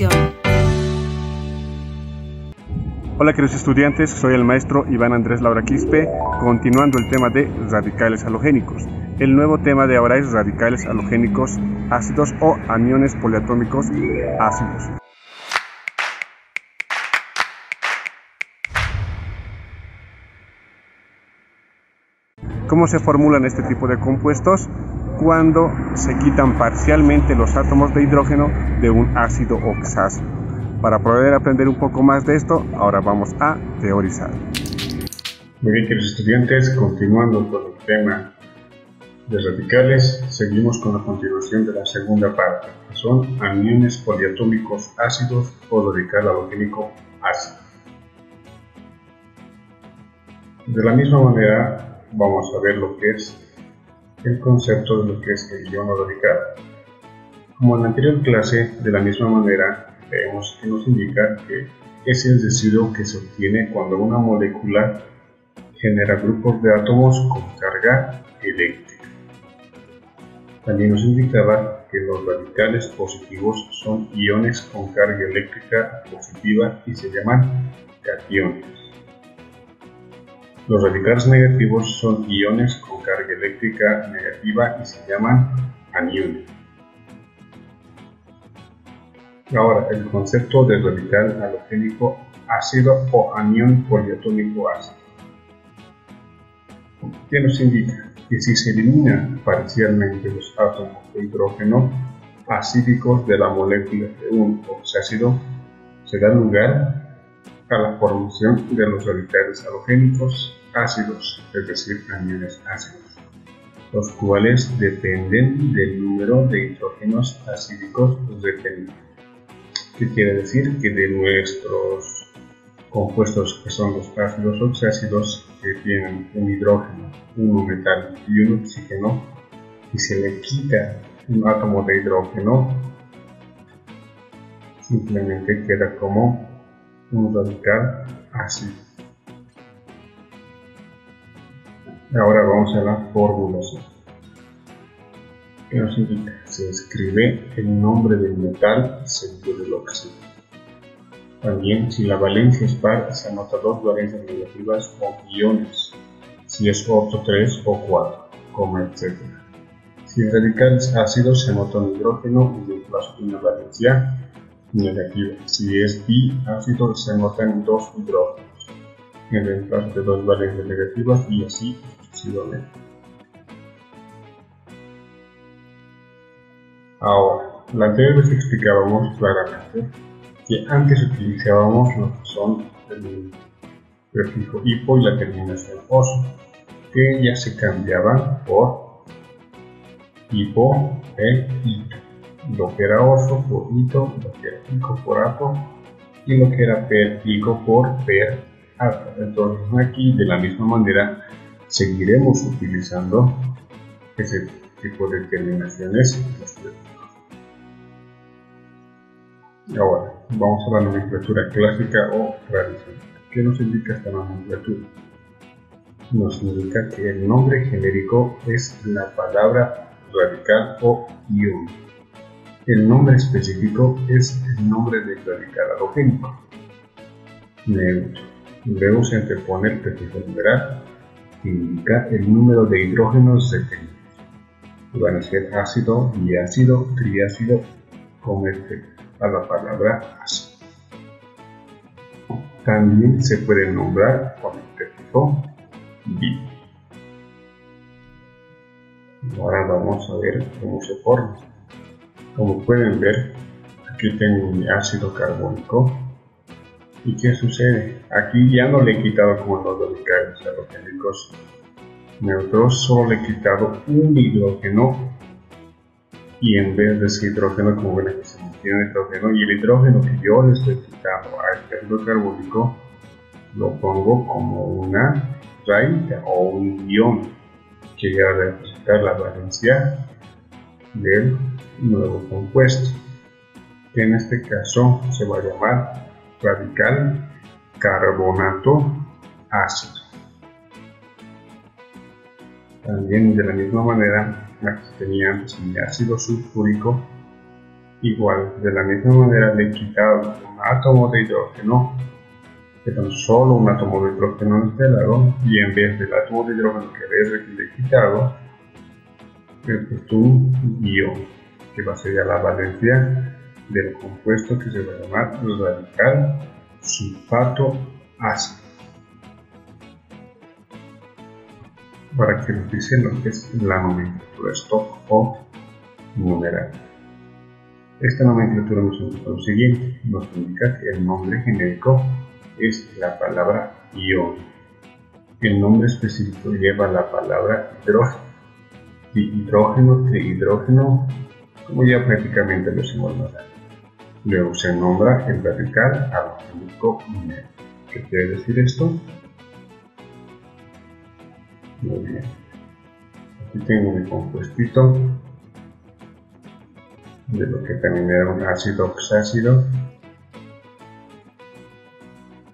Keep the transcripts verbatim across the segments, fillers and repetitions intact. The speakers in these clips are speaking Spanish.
educación. Hola queridos estudiantes, soy el maestro Iván Andrés Laura Quispe, continuando el tema de radicales halogénicos. El nuevo tema de ahora es radicales halogénicos ácidos o aniones poliatómicos ácidos. ¿Cómo se formulan este tipo de compuestos? Cuando se quitan parcialmente los átomos de hidrógeno de un ácido oxácido. Para poder aprender un poco más de esto, ahora vamos a teorizar. Muy bien, queridos estudiantes, continuando con el tema de radicales, seguimos con la continuación de la segunda parte, que son aniones poliatómicos ácidos o radical halogénico ácido. De la misma manera, vamos a ver lo que es el concepto de lo que es el iono radical. Como en la anterior clase, de la misma manera vemos que nos indica que es el residuo que se obtiene cuando una molécula genera grupos de átomos con carga eléctrica. También nos indicaba que los radicales positivos son iones con carga eléctrica positiva y se llaman cationes. Los radicales negativos son iones con carga eléctrica negativa y se llaman aniones. Ahora, el concepto de radical halogénico ácido o anión poliatómico ácido. ¿Qué nos indica? Que si se eliminan parcialmente los átomos de hidrógeno acídicos de la molécula de un oxácido, se da lugar a la formación de los radicales halogénicos ácidos, es decir, aniones ácidos, los cuales dependen del número de hidrógenos acídicos retenidos. ¿Qué quiere decir? Que de nuestros compuestos, que son los ácidos oxácidos, que tienen un hidrógeno, un metal y un oxígeno, y se le quita un átomo de hidrógeno, simplemente queda como un radical ácido. Ahora vamos a la formulación, que nos indica se escribe el nombre del metal seguido del óxido. También, si la valencia es par, se anota dos valencias negativas o iones, si es opto tres o cuatro, coma, etcétera. Si el radical es ácido, se anota un hidrógeno y desplaza una valencia negativa. Si es diácido, se anotan dos hidrógenos en reemplazo de dos valencias negativas y así sucesivamente. Ahora, la anterior vez explicábamos claramente que antes utilizábamos lo que son el prefijo hipo y la terminación oso, que ya se cambiaban por hipo e ito. Lo que era oso por ito, lo que era hico por ato y lo que era per hico por per ato. Entonces aquí de la misma manera seguiremos utilizando ese tipo de terminaciones. Ahora vamos a la nomenclatura clásica o tradicional. ¿Qué nos indica esta nomenclatura? Nos indica que el nombre genérico es la palabra radical o ion. El nombre específico es el nombre del radical halogénico, neutro. Luego se antepone el prefijo numeral, que indica el número de hidrógenos retenidos. Van a ser ácido, diácido, triácido, converte a la palabra ácido. También se puede nombrar con el prefijo bi. Ahora vamos a ver cómo se forma. Como pueden ver, aquí tengo mi ácido carbónico. ¿Y qué sucede? Aquí ya no le he quitado como los radicales halogénicos neutros, solo le he quitado un hidrógeno y en vez de ese hidrógeno, como ven aquí se mantiene hidrógeno, y el hidrógeno que yo le estoy quitando a este ácido carbónico lo pongo como una rayita o un ion que ya va a representar la valencia del nuevo compuesto, que en este caso se va a llamar radical carbonato ácido. También de la misma manera, aquí tenía mi ácido sulfúrico Igual, de la misma manera le he quitado un átomo de hidrógeno, que tan solo un átomo de hidrógeno instalado, y en vez del átomo de hidrógeno que le he quitado, le he puesto un guión, que va a ser ya la valencia del compuesto que se va a llamar radical sulfato ácido. Para que nos dicen lo que es la nomenclatura stock o numeral. Esta nomenclatura nos indica lo siguiente, nos indica que el nombre genérico es la palabra ion, el nombre específico lleva la palabra hidrógeno, dihidrógeno, trihidrógeno, como ya prácticamente lo hicimos más allá. Luego se nombra el radical alquímico numeral. ¿Qué quiere decir esto? Muy bien, aquí tengo mi compuestito de lo que también era un ácido oxácido,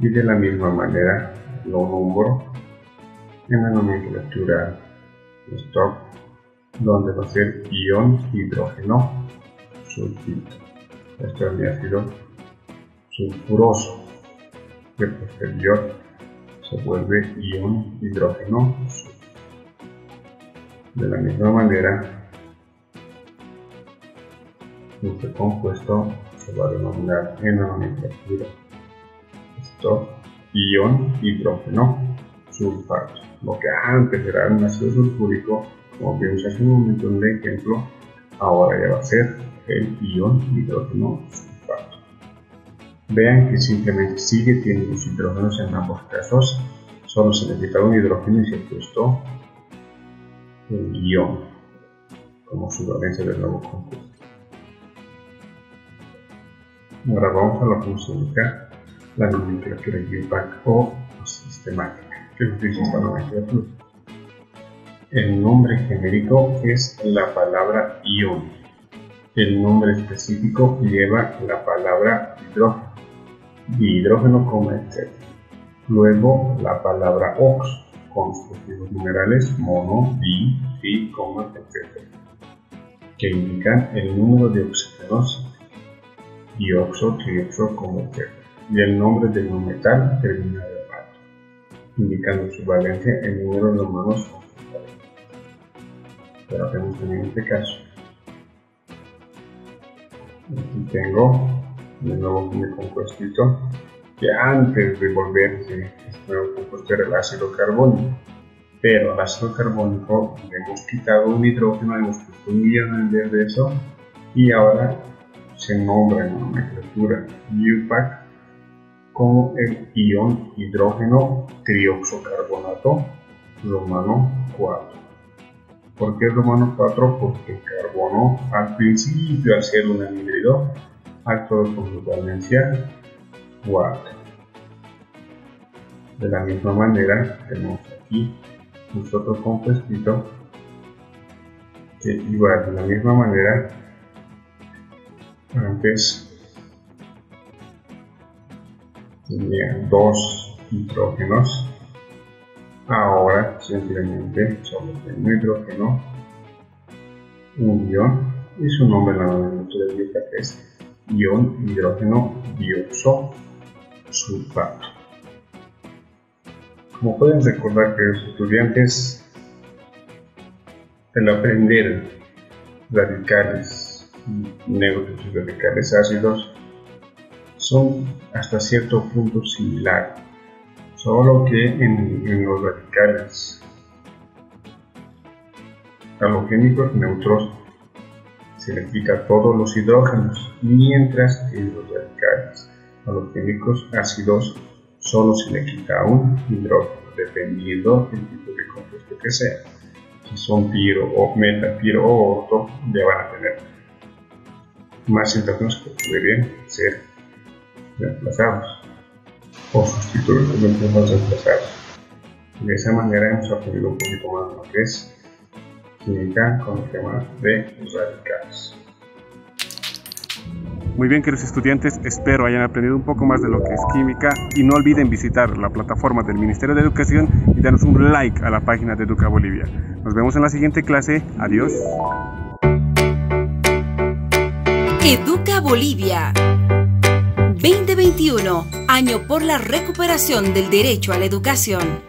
y de la misma manera lo nombro en la nomenclatura stock, donde va a ser ion hidrógeno sulfito. Esto es mi ácido sulfuroso, que posterior se vuelve ion hidrógeno sulfito. De la misma manera, este compuesto se va a denominar en la nomenclatura esto ion hidrógeno sulfato. Lo que antes era un ácido sulfúrico, como vimos hace un momento en el ejemplo, ahora ya va a ser el ion hidrógeno sulfato. Vean que simplemente sigue teniendo los hidrógenos en ambos casos, solo se le quita un hidrógeno y se ha puesto el guión como su valencia del nuevo compuesto. Ahora vamos a lo que nos indica la nomenclatura impact o sistemática. ¿Qué nos dice esta nomenclatura? El nombre genérico es la palabra ion, el nombre específico lleva la palabra hidrógeno, dihidrógeno, coma, etcétera. Luego la palabra ox, constructivos numerales mono, bi, tri, coma, etcétera, que indican el número de oxígenos, dioxo, trioxo, coma, etcétera, y el nombre del metal terminado en ato, indicando su valencia en números romanos. Pero hacemos también este caso. Aquí tengo de nuevo mi compuestito, que antes de volverse este nuevo compuesto era el ácido carbónico, pero al ácido carbónico le hemos quitado un hidrógeno, hemos puesto un hidrógeno en vez de eso, y ahora se nombra en la nomenclatura I U P A C como el ion hidrógeno trioxocarbonato romano cuatro. ¿Por qué romano cuatro? Porque el carbono al principio, al ser un anhidrido, actúa con su valencia cuatro. De la misma manera, tenemos aquí nosotros compuestito que igual, de la misma manera, antes tenía dos hidrógenos. Ahora simplemente solo tengo hidrógeno, un ion, y su nombre en la nomenclatura bíblica es ion hidrógeno dioxo sulfato. Como pueden recordar, que los estudiantes, al aprender radicales neutros y radicales ácidos, son hasta cierto punto similares. Solo que en, en los radicales halogénicos neutros se le quita todos los hidrógenos, mientras que en los radicales halogénicos ácidos solo se le quita un hidrógeno, dependiendo del tipo de compuesto que sea. Si son piro o meta, piro o orto, ya van a tener más hidrógenos que podrían ser reemplazados o sustituir los hidrógenos reemplazados. De esa manera hemos aprendido un poquito más lo que es química con el tema de los radicales. Muy bien, queridos estudiantes, espero hayan aprendido un poco más de lo que es química, y no olviden visitar la plataforma del Ministerio de Educación y darnos un like a la página de Educa Bolivia. Nos vemos en la siguiente clase. Adiós. Educa Bolivia veinte veintiuno, año por la recuperación del derecho a la educación.